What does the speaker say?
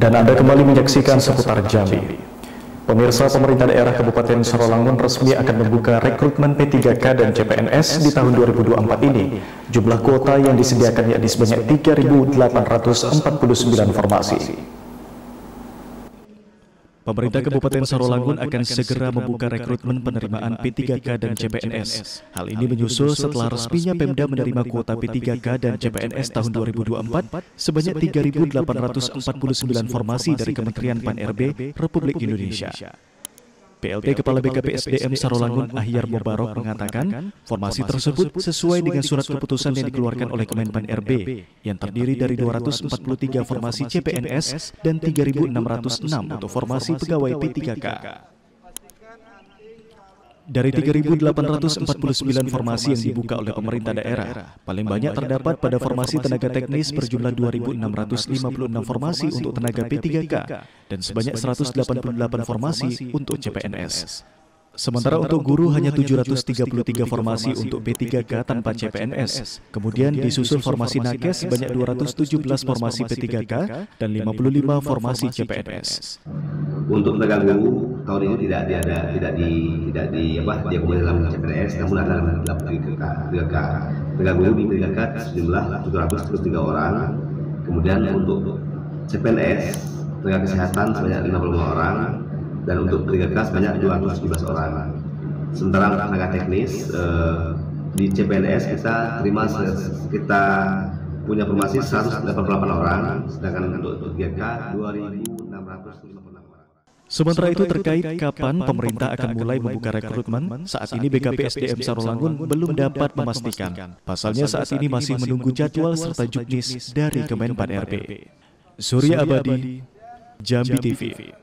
Dan Anda kembali menyaksikan seputar Jambi. Pemirsa, pemerintah daerah Kabupaten Sarolangun resmi akan membuka rekrutmen P3K dan CPNS di tahun 2024 ini. Jumlah kuota yang disediakan yakni sebanyak 3.849 formasi. Pemerintah Kabupaten Sarolangun akan segera membuka rekrutmen penerimaan P3K dan CPNS. Hal ini menyusul setelah resminya Pemda menerima kuota P3K dan CPNS tahun 2024 sebanyak 3.849 formasi dari Kementerian PAN-RB Republik Indonesia. PLT Kepala BKPSDM Sarolangun Ahyar Mubarok mengatakan, formasi tersebut sesuai dengan surat keputusan yang dikeluarkan oleh Kementerian PAN-RB yang terdiri dari 243 formasi CPNS dan 3.606 untuk formasi pegawai P3K. Dari 3.849 formasi yang dibuka oleh pemerintah daerah, paling banyak terdapat pada formasi tenaga teknis berjumlah 2.656 formasi untuk tenaga P3K dan sebanyak 188 formasi untuk CPNS. Sementara untuk guru hanya 733 formasi untuk P3K tanpa CPNS, kemudian disusul formasi nakes sebanyak 217 formasi P3K dan 55 formasi CPNS. Untuk tenaga guru tahun ini tidak diakomodir dalam CPNS, namun ada dalam P3K. Tenaga guru di P3K jumlah 733 orang, kemudian untuk CPNS tenaga kesehatan sebanyak 55 orang. Dan untuk P3K sebanyak 217 orang. Sementara tenaga teknis di CPNS kita punya formasi 188 orang, sedangkan untuk P3K 2.656 orang. Sementara itu terkait kapan pemerintah akan mulai membuka rekrutmen, saat ini BKPSDM Sarolangun belum dapat memastikan. Pasalnya saat ini masih menunggu jadwal serta juknis dari Kemenpan RB. Surya Abadi, Jambi TV.